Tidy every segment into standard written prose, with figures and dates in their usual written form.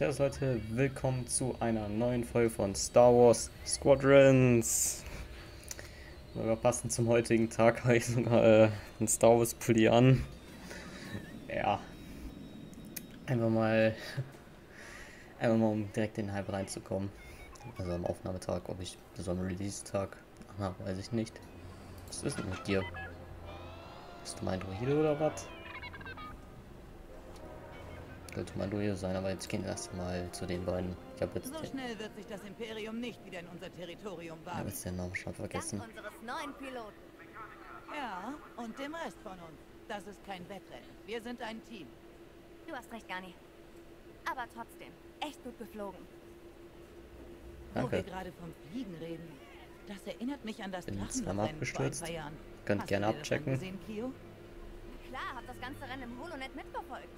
Servus Leute, willkommen zu einer neuen Folge von Star Wars Squadrons. Sogar passend zum heutigen Tag habe ich sogar einen Star Wars Pulli an. Ja, einfach mal um direkt in den Hype reinzukommen. Also am Aufnahmetag, ob ich so am Release-Tag, weiß ich nicht. Was ist denn mit dir? Bist du mein Droide oder was? Sollte mal durch sein, aber jetzt gehen wir erstmal zu den beiden. Ich habe jetzt so schnell wird sich das Imperium nicht wieder in unser Territorium wagen. Ich habe jetzt den Namen schon vergessen. Unseres neuen Piloten. Ja, und dem Rest von uns. Das ist kein Wettrennen. Wir sind ein Team. Du hast recht, Garni. Aber trotzdem, echt gut geflogen. Danke. Wo wir gerade vom Fliegen reden, das erinnert mich an das Drachenrennen vor ein paar Jahren. Könnt gerne abchecken. Klar, hab das ganze Rennen im Holonet mitverfolgt.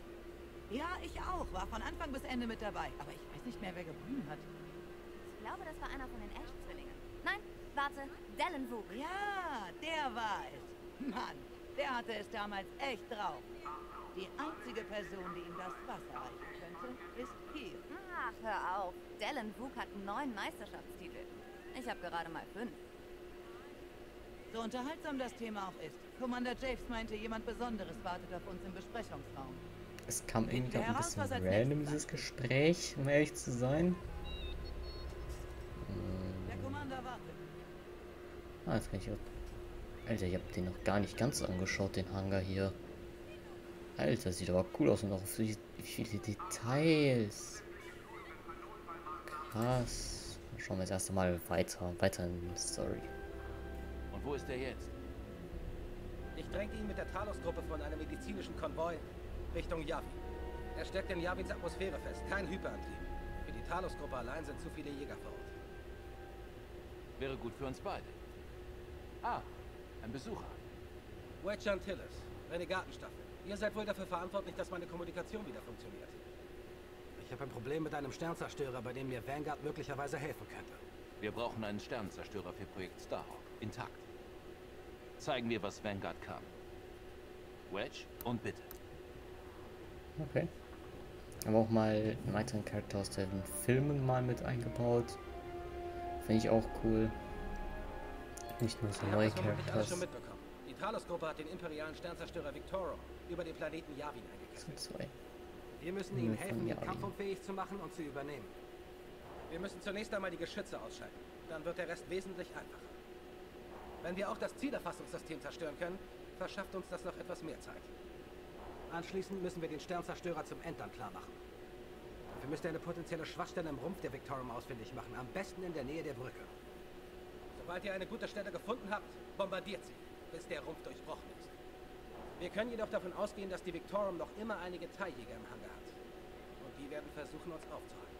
Ja, ich auch. War von Anfang bis Ende mit dabei. Aber ich weiß nicht mehr, wer gewonnen hat. Ich glaube, das war einer von den Echt-Zwillingen. Nein, warte. Dallon Vuk. Ja, der war es. Mann, der hatte es damals echt drauf. Die einzige Person, die ihm das Wasser reichen könnte, ist hier. Ach, hör auf. Dallon Vuk hat 9 Meisterschaftstitel. Ich habe gerade mal 5. So unterhaltsam das Thema auch ist. Commander Javes meinte, jemand Besonderes wartet auf uns im Besprechungsraum. Es kam irgendwie auch ein bisschen random, dieses Gespräch, um ehrlich zu sein. Der Commander wartet. Ah, jetzt kann ich auch... Alter, ich habe den noch gar nicht ganz angeschaut, den Hangar hier. Alter, sieht aber cool aus und auch wie viele Details. Krass. Schauen wir das erste Mal weiter in die Story. Und wo ist der jetzt? Ich drängte ihn mit der Talos-Gruppe von einem medizinischen Konvoi Richtung Yavin. Er steckt in Yavins Atmosphäre fest, kein Hyperantrieb. Für die Talos-Gruppe allein sind zu viele Jäger vor Ort. Wäre gut für uns beide. Ah, ein Besucher. Wedge Antilles, Renegatenstaffel. Ihr seid wohl dafür verantwortlich, dass meine Kommunikation wieder funktioniert. Ich habe ein Problem mit einem Sternenzerstörer, bei dem mir Vanguard möglicherweise helfen könnte. Wir brauchen einen Sternenzerstörer für Projekt Starhawk, intakt. Zeigen wir, was Vanguard kann. Wedge und bitte. Okay. Aber auch mal einen weiteren Charakter aus den Filmen mal mit eingebaut. Finde ich auch cool. Nicht nur so neue Charaktere. Die Talos-Gruppe hat den imperialen Sternzerstörer Victoro über den Planeten Yavin eingekesselt. Wir müssen ihnen helfen, den Kampf unfähig zu machen und zu übernehmen. Wir müssen zunächst einmal die Geschütze ausschalten. Dann wird der Rest wesentlich einfacher. Wenn wir auch das Zielerfassungssystem zerstören können, verschafft uns das noch etwas mehr Zeit. Anschließend müssen wir den Sternzerstörer zum Entern klar machen. Dafür müsst ihr eine potenzielle Schwachstelle im Rumpf der Victorum ausfindig machen, am besten in der Nähe der Brücke. Sobald ihr eine gute Stelle gefunden habt, bombardiert sie, bis der Rumpf durchbrochen ist. Wir können jedoch davon ausgehen, dass die Victorum noch immer einige TIE-Jäger im Hangar hat. Und die werden versuchen, uns aufzuhalten.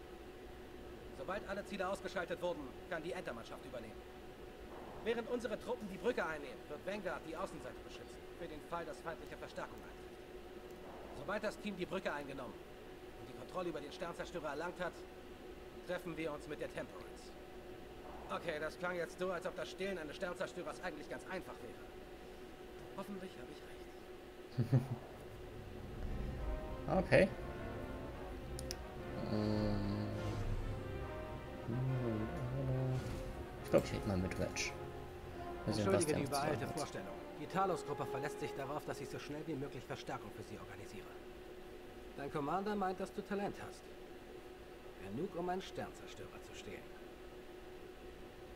Sobald alle Ziele ausgeschaltet wurden, kann die Entermannschaft übernehmen. Während unsere Truppen die Brücke einnehmen, wird Vanguard die Außenseite beschützen, für den Fall, dass feindliche Verstärkung eintritt. Sobald das Team die Brücke eingenommen und die Kontrolle über den Sternzerstörer erlangt hat, treffen wir uns mit der Temperance. Okay, das klang jetzt so, als ob das Stehlen eines Sternzerstörers eigentlich ganz einfach wäre. Hoffentlich habe ich recht. Okay. Ich glaube, ich rede mal mit Wedge. Entschuldige die übereilte Vorstellung. Die Talos-Gruppe verlässt sich darauf, dass ich so schnell wie möglich Verstärkung für sie organisiere. Dein Commander meint, dass du Talent hast. Genug, um einen Sternzerstörer zu stehlen.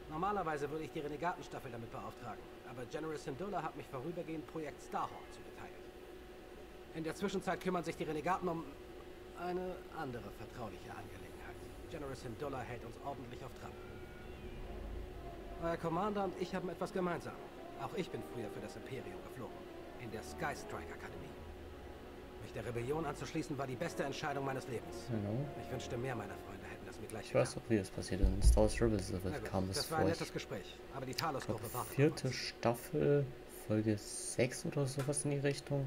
Normalerweise würde ich die Renegatenstaffel damit beauftragen, aber General Syndulla hat mich vorübergehend Projekt Starhawk zugeteilt. In der Zwischenzeit kümmern sich die Renegaten um eine andere vertrauliche Angelegenheit. General Syndulla hält uns ordentlich auf Trab. Euer Commander und ich haben etwas gemeinsam. Auch ich bin früher für das Imperium geflogen. In der Sky Strike Akademie. Mich der Rebellion anzuschließen, war die beste Entscheidung meines Lebens. Genau. Ich wünschte, mehr meiner Freunde hätten das mir gleich getan. Ich weiß auch, wie es passiert in Star Wars Rebels, kam es vor. Das war ein nettes Gespräch, aber die Talos-Gruppe wartet. 4. Staffel, Folge 6 oder sowas in die Richtung.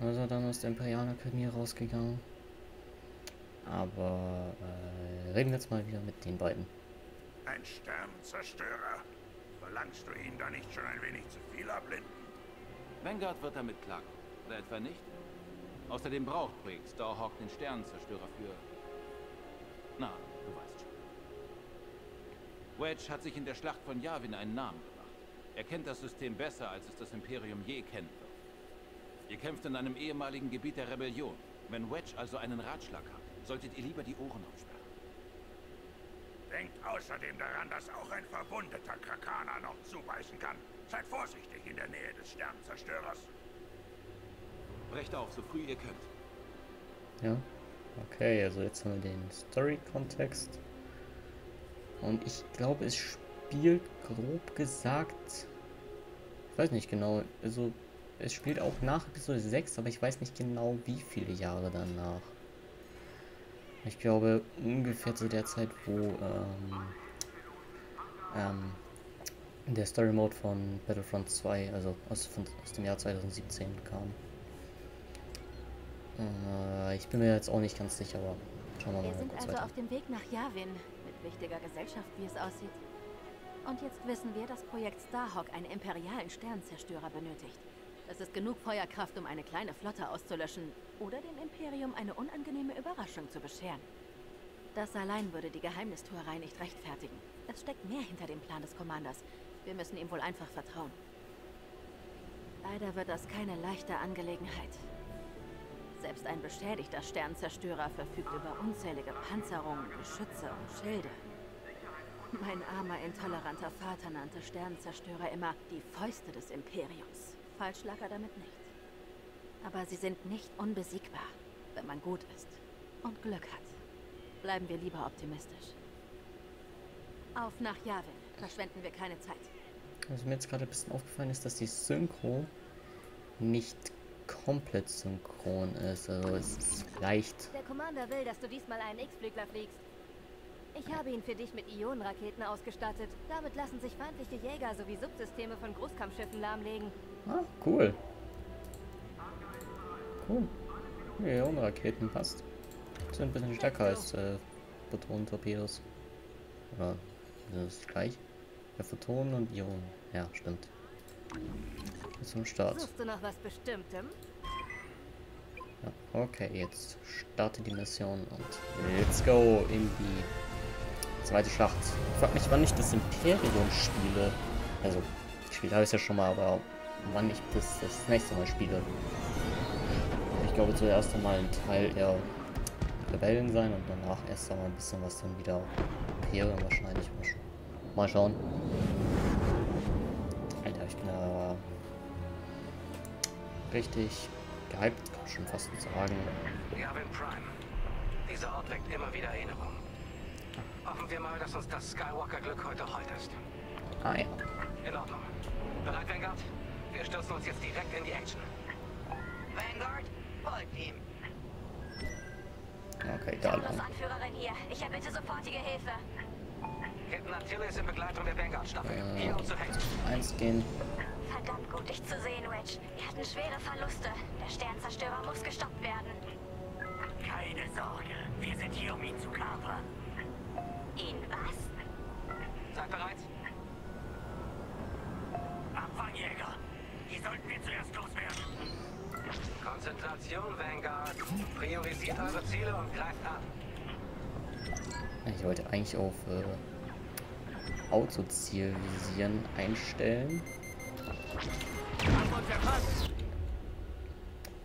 Also dann aus der Imperialen Akademie rausgegangen. Aber reden wir jetzt mal wieder mit den beiden. Ein Sternzerstörer. Verlangst du ihn da nicht schon ein wenig zu viel ablinden? Vanguard wird damit klagen. Oder etwa nicht? Außerdem braucht Projekt Starhawk den Sternenzerstörer für Na, du weißt schon. Wedge hat sich in der Schlacht von Yavin einen Namen gemacht. Er kennt das System besser, als es das Imperium je kennen wird. Ihr kämpft in einem ehemaligen Gebiet der Rebellion. Wenn Wedge also einen Ratschlag hat, solltet ihr lieber die Ohren aufsperren. Denkt außerdem daran, dass auch ein verwundeter Krakaner noch zubeißen kann. Seid vorsichtig in der Nähe des Sternenzerstörers. Brecht auf, so früh ihr könnt. Ja, okay, also jetzt haben wir den Story-Kontext. Und ich glaube, es spielt grob gesagt... Ich weiß nicht genau, also es spielt auch nach Episode 6, aber ich weiß nicht genau, wie viele Jahre danach. Ich glaube, ungefähr zu der Zeit, wo der Story Mode von Battlefront 2, also aus dem Jahr 2017 kam. Ich bin mir jetzt auch nicht ganz sicher, aber schauen wir mal. Wir sind also auf dem Weg nach Yavin, mit wichtiger Gesellschaft, wie es aussieht. Und jetzt wissen wir, dass Projekt Starhawk einen imperialen Sternenzerstörer benötigt. Das ist genug Feuerkraft, um eine kleine Flotte auszulöschen oder dem Imperium eine unangenehme Überraschung zu bescheren. Das allein würde die Geheimnistuerei nicht rechtfertigen. Es steckt mehr hinter dem Plan des Commanders. Wir müssen ihm wohl einfach vertrauen. Leider wird das keine leichte Angelegenheit. Selbst ein beschädigter Sternenzerstörer verfügt über unzählige Panzerungen, Geschütze und Schilde. Mein armer, intoleranter Vater nannte Sternenzerstörer immer die Fäuste des Imperiums. Falsch lag er damit nicht. Aber sie sind nicht unbesiegbar, wenn man gut ist und Glück hat. Bleiben wir lieber optimistisch. Auf nach Yavin, verschwenden wir keine Zeit. Was mir jetzt gerade ein bisschen aufgefallen ist, dass die Synchro nicht komplett synchron ist. Also es ist leicht. Der Commander will, dass du diesmal einen X-Flügler fliegst. Ich habe ihn für dich mit Ionenraketen ausgestattet. Damit lassen sich feindliche Jäger sowie Subsysteme von Großkampfschiffen lahmlegen. Ah, cool. Cool. Ionenraketen passt. Sind ein bisschen stärker als Photon-Torpedos. Oder das ist gleich. Ja, Photonen und Ionen. Ja, stimmt. Zum Start. Suchst du noch was Bestimmtem? Ja, okay, jetzt starte die Mission und let's go in die zweite Schlacht. Ich frag mich, wann ich das Imperium spiele. Also, gespielt habe ich es ja schon mal, aber wann ich das nächste Mal spiele. Ich glaube, zuerst einmal ein Teil der Rebellen sein und danach erst einmal ein bisschen was dann wieder Imperium wahrscheinlich. Mal schauen. Alter, ich bin aber richtig gehypt, kann schon fast sagen. Yavin Prime. Dieser Ort weckt immer wieder Erinnerungen. Hoffen wir mal, dass uns das Skywalker-Glück heute heult ist. Ah ja. In Ordnung. Bereit, Vanguard? Wir stürzen uns jetzt direkt in die Action. Vanguard, folgt ihm. Okay, da. Anführerin hier. Ich erbitte sofortige Hilfe. Captain Antilles in Begleitung der Vanguard-Staffel. Hier um zu helfen. Eins gehen. Verdammt gut, dich zu sehen, Wedge. Wir hatten schwere Verluste. Der Sternzerstörer muss gestoppt werden. Keine Sorge. Wir sind hier, um ihn zu kapern. Ihn was? Seid bereit? Abfangjäger! Die sollten wir zuerst loswerden. Konzentration, Vanguard. Priorisiert eure Ziele und greift an. Ich wollte eigentlich auf Autoziel visieren einstellen.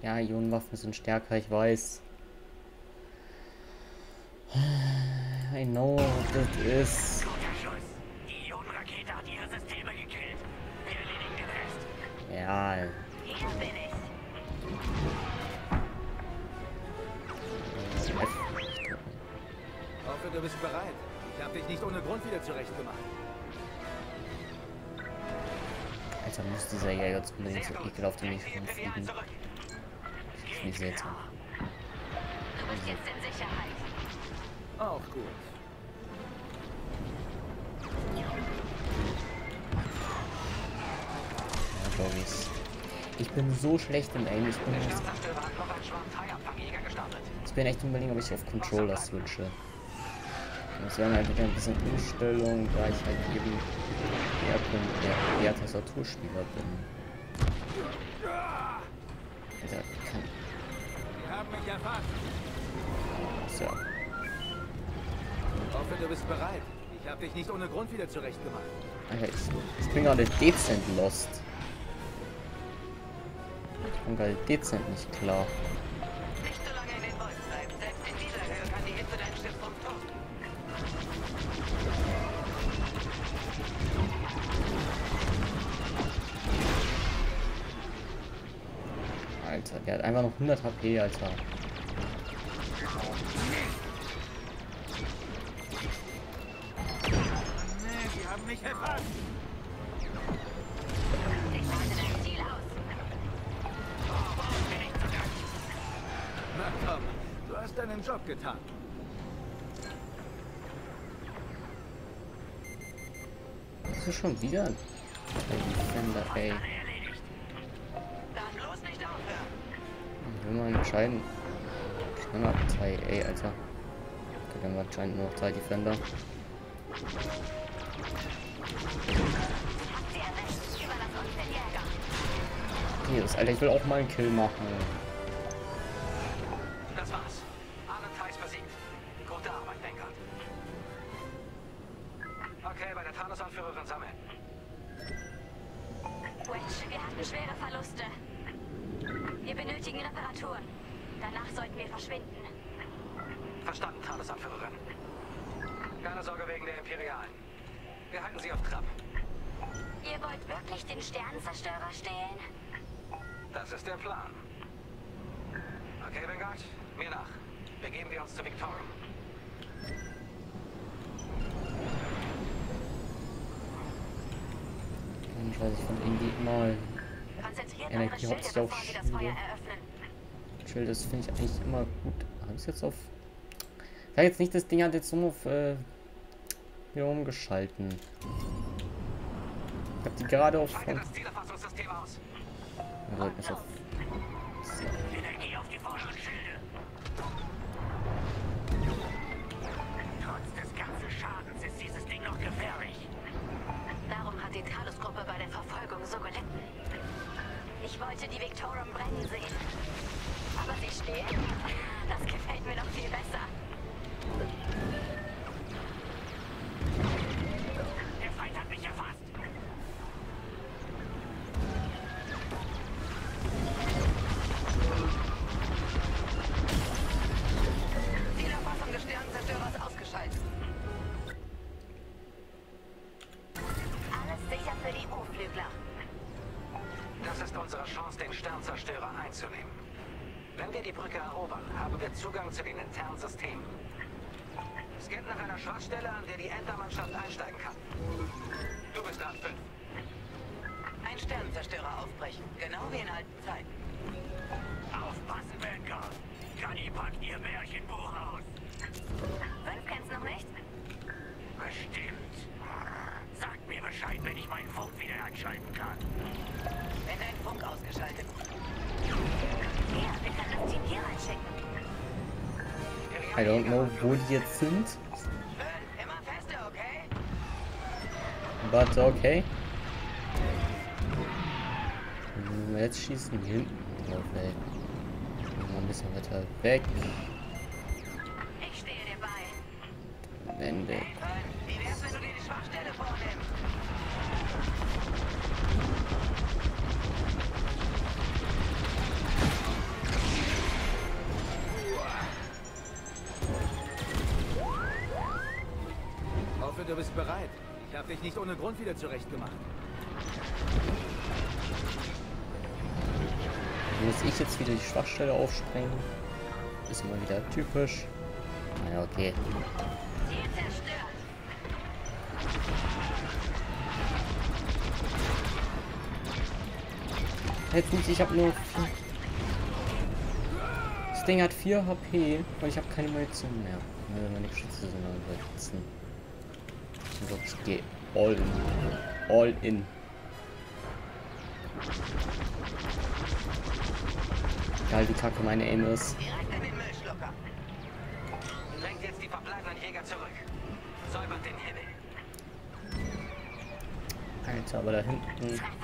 Ja, Ionenwaffen sind stärker, ich weiß. I know what that is. Guter Schuss. Die Ionenrakete hat ihre Systeme gekillt. Wir erledigen den Rest. Ja. Hier bin ich. Hoffe, du bist bereit. Ich hab dich nicht ohne Grund wieder zurechtgemacht. Alter, muss dieser Jäger jetzt unbedingt so ekelhaft in mich rumfliegen. Das ist nicht seltsam. Du bist jetzt in Sicherheit. Auch gut. Ja, ich bin so schlecht im Aim. Ich bin echt unbedingt, ob ich auf Controller switche. Das wäre halt wieder ein bisschen Umstellung, da ich halt eben der Tastaturspieler bin. Also, die haben mich erfasst. So. hoffe, du bist bereit. Ich habe dich nicht ohne Grund wieder zurechtgemacht. Alter, ich bin gerade dezent lost. Ich bin gerade dezent nicht klar. Nicht so lange in den Wolken bleiben. Selbst in dieser Höhe kann die Hitze dein Schiff umtun. Alter, der hat einfach noch 100 HP, Alter. Getan. Das ist schon wieder ein Defender, ey. Dann bloß nicht aufhören. Will man entscheiden. Schneller Abteil, ey, Alter. Okay, dann war anscheinend nur noch 3 Defender. Jesus, Alter, ich will auch mal einen Kill machen. Das war's. Gute Arbeit, Vanguard. Okay, bei der Talos-Anführerin sammeln. Wedge, wir hatten schwere Verluste. Wir benötigen Reparaturen. Danach sollten wir verschwinden. Verstanden, Talos-Anführerin. Keine Sorge wegen der Imperialen. Wir halten sie auf Trab. Ihr wollt wirklich den Sternenzerstörer stehlen? Das ist der Plan. Okay, Vanguard, mir nach. Begeben wir uns zu Victory. Ich weiß nicht, von irgendwie mal Energie hauptsächlich auf Schilde. Schild, das finde ich eigentlich immer gut. Habe ich jetzt auf... Ich sage jetzt nicht, das Ding hat jetzt nur auf... hier umgeschalten. Ich habe die gerade auf... Wir sollten es auf... So. Energie auf die vorderen Schilde. Trotz des ganzen Schadens ist dieses Ding noch gefährlich. Darum hat die Talos-Gruppe bei der Verfolgung so gelitten. Ich wollte die Victorum brennen sehen. Aber sie stehen. Das gefällt mir noch viel besser. Der Feind hat mich erfasst. Zugang zu den internen Systemen. Es geht nach einer Schwachstelle, an der die Entermannschaft einsteigen kann. Du bist an 5. Ein Sternenzerstörer aufbrechen, genau wie in alten Zeiten. Aufpassen, Vanguard! Kani packt ihr Märchenbuch aus! 5 kennst noch nicht? Bestimmt. Sagt mir Bescheid, wenn ich meinen Funk wieder einschalten kann. Wenn dein Funk ausgeschaltet ist. Ja, wir können das Team hier einschicken. I don't know wo die jetzt sind. But okay. Jetzt schießen die hinten drauf, ey. Mal ein bisschen weiter weg. Ich stehe dir bei. Ende. Wie wär's, wenn du dir die Schwachstelle vornimmst? Du bist bereit. Ich habe dich nicht ohne Grund wieder zurechtgemacht. Muss ich jetzt wieder die Schwachstelle aufsprengen? Ist immer wieder typisch. Na ja, okay. Jetzt nicht, ich habe nur 4. Das Ding hat 4 HP und ich habe keine Munition mehr. Wenn meine Schütze sind, dann sitzen. Ich gehe all in. All in. Geil, die Kacke, meine Aim ist. Direkt in den Müllschlucker. Lenkt jetzt die verbleibenden Jäger zurück. Säubert den Himmel. Alter, aber da hinten. Es kommt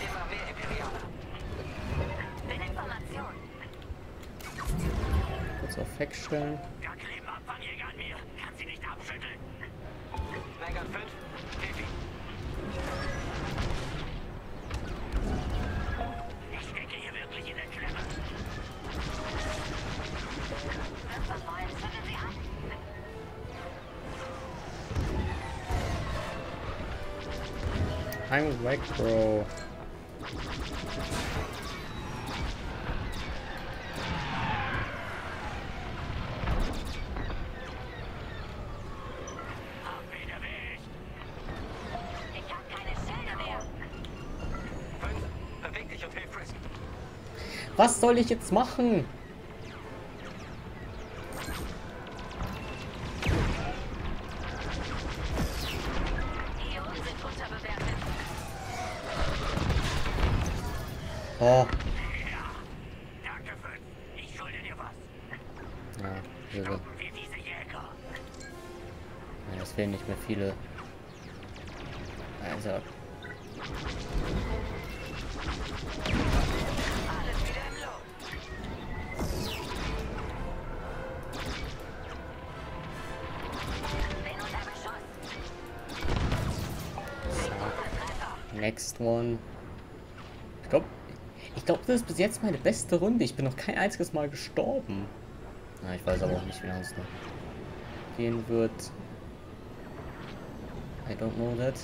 immer mehr Imperialer. Kurz auf Heck stellen. Da kleben ab. Vega 5, Steffi. Ich stecke hier wirklich in der Klemme. Wenn Sie wollen, zünden Sie an. I'm weg, Bro. Was soll ich jetzt machen? Oh. Danke, Fritz. Ich schulde dir was. Ja, bitte. Ja, es fehlen nicht mehr viele. Also. Next one. Ich glaube, das ist bis jetzt meine beste Runde. Ich bin noch kein einziges Mal gestorben. Na, ich weiß aber auch nicht, wie lange es noch gehen wird. I don't know that.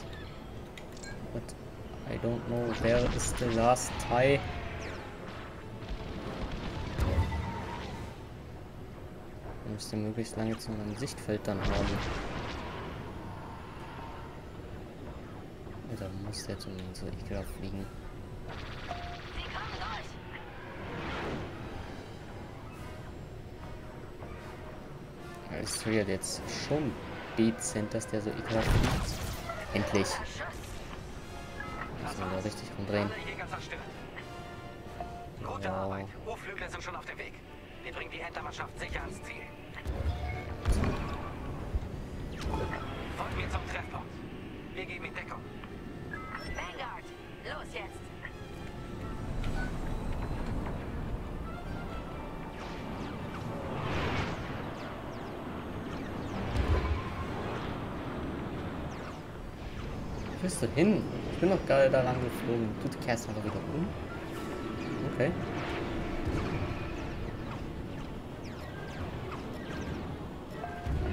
But I don't know where is the last TIE. Ich müsste möglichst lange zu meinem Sichtfeld dann haben. Da muss der zumindest so ekelhaft fliegen. Ja, ist weird jetzt schon dezent, dass der so ekelhaft fliegt. Endlich. Müssen wir da richtig rumdrehen. Gute Arbeit. Hochflügler sind schon auf dem Weg. Wir bringen die Händlermannschaft sicher ans Ziel. Folgen wir zum Treffpunkt. Wir geben in Deckung. Vanguard, los jetzt! Wo bist du hin? Ich bin doch gerade daran geflogen. Du kehrst einfach wieder um. Okay.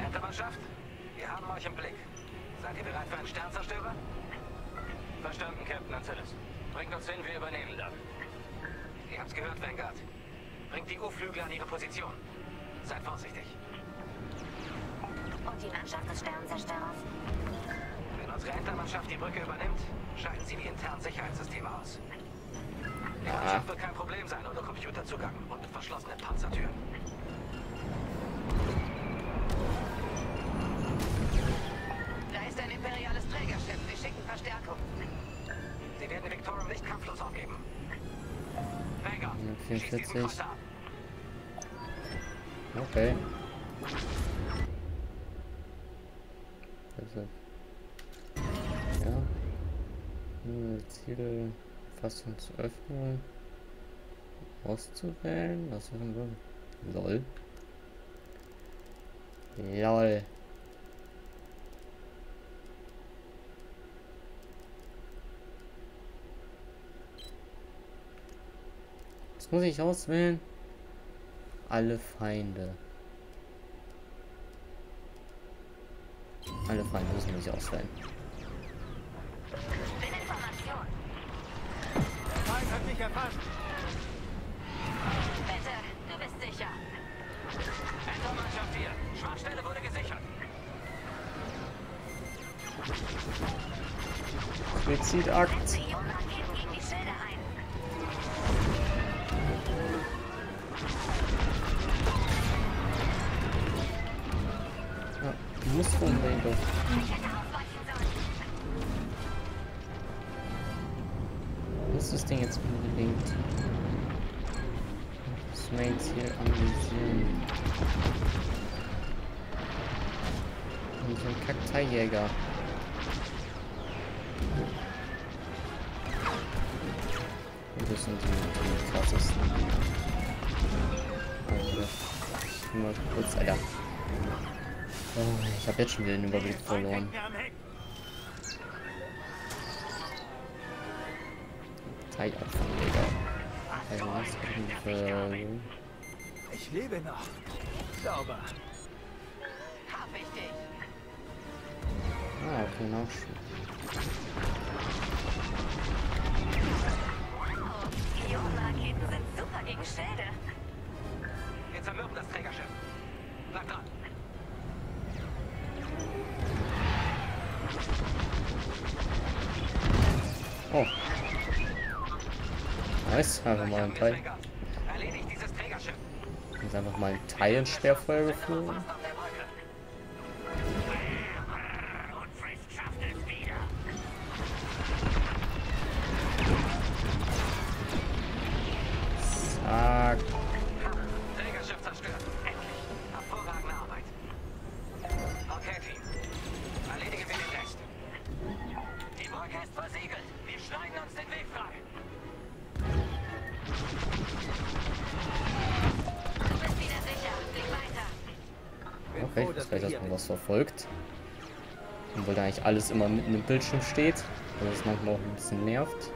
Händlermannschaft, wir haben euch im Blick. Seid ihr bereit für einen Sternzerstörer? Verstanden, Captain Antilles. Bringt uns hin, wir übernehmen dann. Ihr habt's gehört, Vanguard. Bringt die U-Flügel an ihre Position. Seid vorsichtig. Und die Mannschaft des Sternzerstörers? Wenn unsere Händlermannschaft die Brücke übernimmt, schalten sie die internen Sicherheitssysteme aus. Die Mannschaft wird kein Problem sein ohne Computerzugang und verschlossene Panzertüren. Da ist ein imperiales Trägerschiff. Wir schicken Verstärkung. Sie werden Victory nicht kampflos aufgeben. Vanguard, schießt diesen Kreuzer ab. Okay. Also. Ja. Ziele Fassung zu öffnen. Auszuwählen. Was machen wir? LOL. LOL. Muss ich auswählen? Alle Feinde. Alle Feinde müssen wir auswählen. Feind hat mich erfasst. Bitte, du bist sicher. Händlermannschaft hier. Schwachstelle wurde gesichert. Suizidakt. Muss von denen doch. Muss das Ding jetzt unbedingt? Das Main Ziel analysieren. Und so ein TIE-Jäger. Und das sind die krassesten. Also, ich mal kurz, Alter. Oh, ich habe jetzt schon wieder den Überblick verloren. Zeitabfall, Digga. Ich lebe noch. Sauber. Hab ich dich. Ah, okay, noch schon. Die Raketen sind super gegen Schilde. Wir zermürben das Trägerschiff. Bleib dran. Oh. Nice, einfach mal ein Teil. Jetzt einfach mal ein Teil ins Sperrfeuer geflogen. Zack. Trägerschiff zerstört. Endlich. Hervorragende Arbeit. Okay, Team. Erledigen wir den Rest. Die Brücke ist versiegelt. Wir schneiden uns den Weg frei. Du bist wieder sicher. Flieg weiter. Okay, ich weiß gleich, dass man was verfolgt. Obwohl da eigentlich alles immer mitten im Bildschirm steht. Weil das manchmal auch ein bisschen nervt.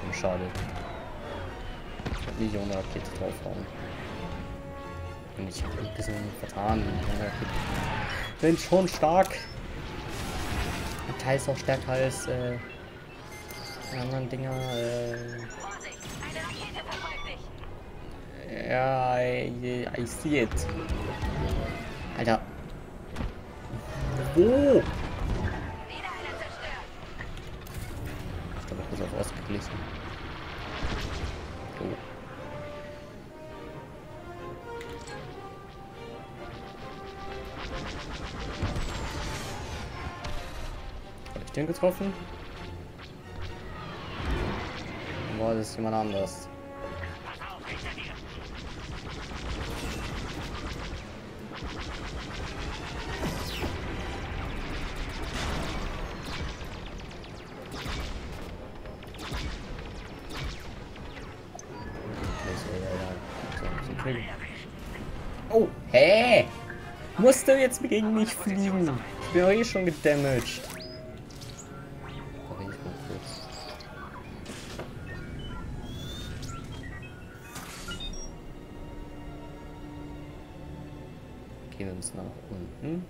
Schon schade. Ich hab nicht ohne Rakete draufhauen. Und ich habe ein bisschen vertan. Bin schon stark. Der Teil ist auch stärker als die anderen Dinger. Ja, I see it. Alter. Wo? Ich glaube, ich muss auf ausgeglichen. Oh. Habe ich den getroffen? Boah, das ist jemand anders. Oh, hä? Musst du jetzt gegen mich fliegen? Ich bin eh schon gedamaged. Gehen wir uns nach unten.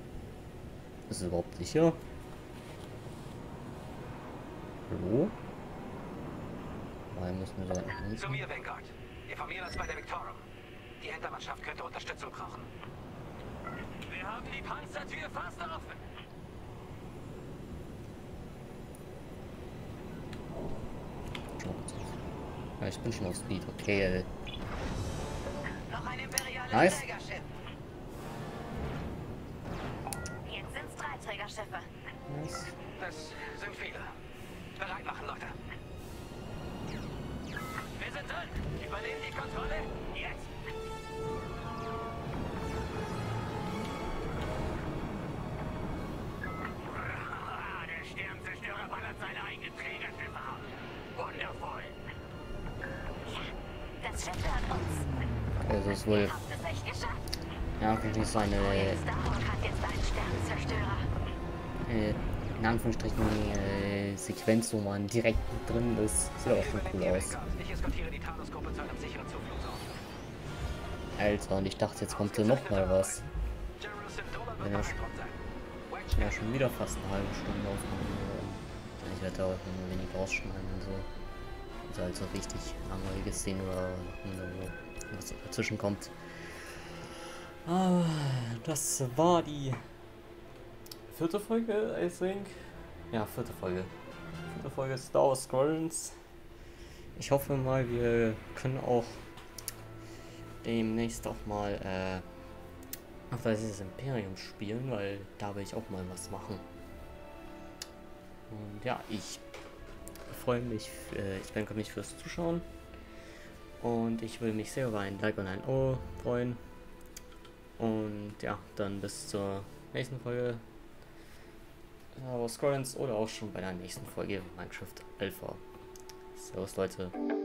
Ist es überhaupt sicher? Hallo? Nein, müssen wir da unten. Zu mir, Vanguard. Wir formieren uns bei der Victory. Die Hintermannschaft könnte Unterstützung brauchen. Wir haben die Panzertür fast offen. Ja, ich bin schon auf Speed, okay. Noch ein imperiales nice. Trägerschiff. Jetzt sind es 3 Trägerschiffe. Nice. Das sind viele. Bereit machen, Leute. Wir sind drin. Übernehmen die Kontrolle. Jetzt. Also es wohl. Ja, könnte ich so eine in Anführungsstrichen Sequenz, wo man direkt drin ist. Sieht aber auch schon cool aus. Alter, und ich dachte, jetzt kommt hier nochmal was. Ja, schon wieder fast eine halbe Stunde aufgenommen. Ich werde da auch ein wenig rausschneiden und so. Also halt so richtig langweilige Szenen oder was dazwischen kommt. Ah, das war die 4. Folge, I think. Ja, 4. Folge. 4. Folge Star Wars Squadrons. Ich hoffe mal, wir können auch demnächst auch mal auf das Imperium spielen, weil da will ich auch mal was machen. Und ja, ich freue mich, ich bedanke mich fürs Zuschauen und ich würde mich sehr über ein Like und ein Abo freuen und ja, dann bis zur nächsten Folge Star Wars Squadrons oder auch schon bei der nächsten Folge Minecraft Alpha. Servus Leute.